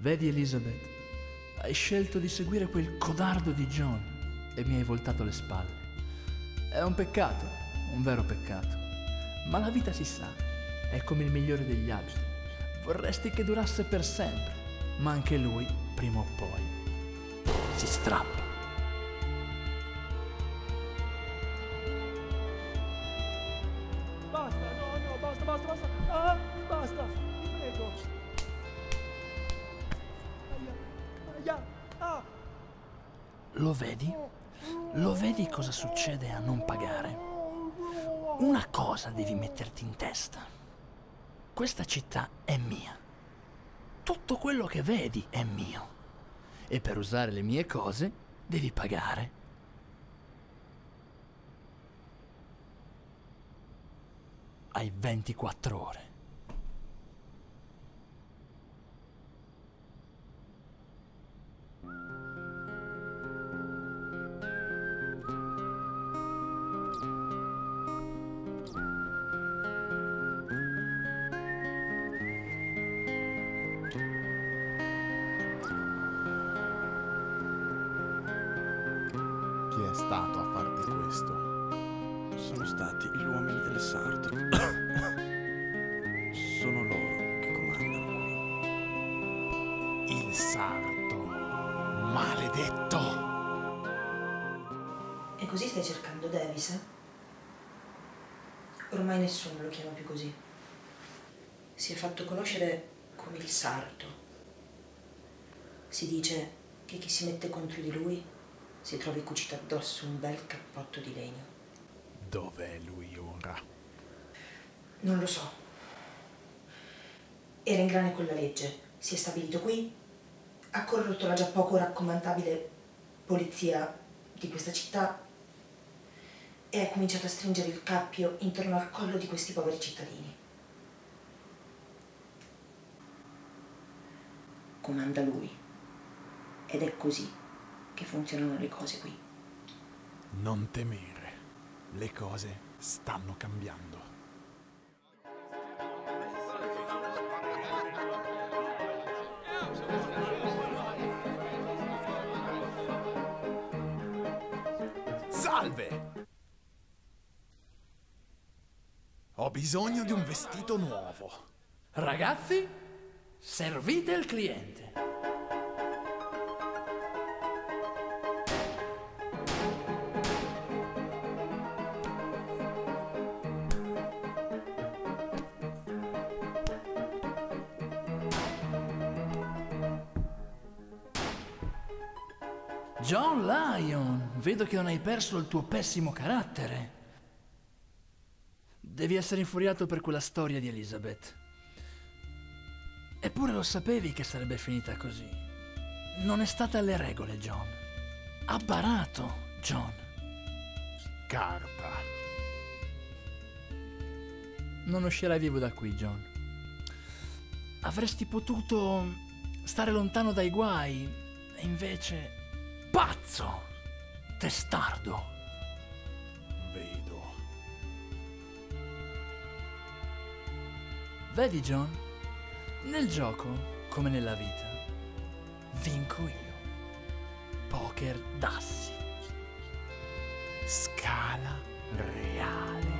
Vedi Elizabeth, hai scelto di seguire quel codardo di John e mi hai voltato le spalle. È un peccato, un vero peccato, ma la vita si sa, è come il migliore degli abiti. Vorresti che durasse per sempre, ma anche lui, prima o poi, si strappa. Basta, no, basta, ah, basta, ti prego. Aia, ah. Lo vedi? Lo vedi cosa succede a non pagare? Una cosa devi metterti in testa. Questa città è mia. Tutto quello che vedi è mio. E per usare le mie cose devi pagare. Hai 24 ore. È stato a farti questo? Sono stati gli uomini del sarto. Sono loro che comandano qui. Il sarto maledetto. E così stai cercando Devis, eh? Ormai nessuno lo chiama più così. Si è fatto conoscere come il sarto. Si dice che chi si mette contro di lui si trovi cucito addosso un bel cappotto di legno. Dov'è lui ora? Non lo so. Era in grane con la legge. Si è stabilito qui, ha corrotto la già poco raccomandabile polizia di questa città e ha cominciato a stringere il cappio intorno al collo di questi poveri cittadini. Comanda lui. Ed è così che funzionano le cose qui. Non temere, le cose stanno cambiando. Salve! Ho bisogno di un vestito nuovo. Ragazzi, servite il cliente. John Lion, vedo che non hai perso il tuo pessimo carattere. Devi essere infuriato per quella storia di Elizabeth. Eppure lo sapevi che sarebbe finita così. Non è stata alle regole, John. Ha barato, John. Scarpa. Non uscirai vivo da qui, John. Avresti potuto stare lontano dai guai, e invece... Pazzo! Testardo! Vedo. Vedi, John? Nel gioco, come nella vita, vinco io. Poker d'assi. Scala reale.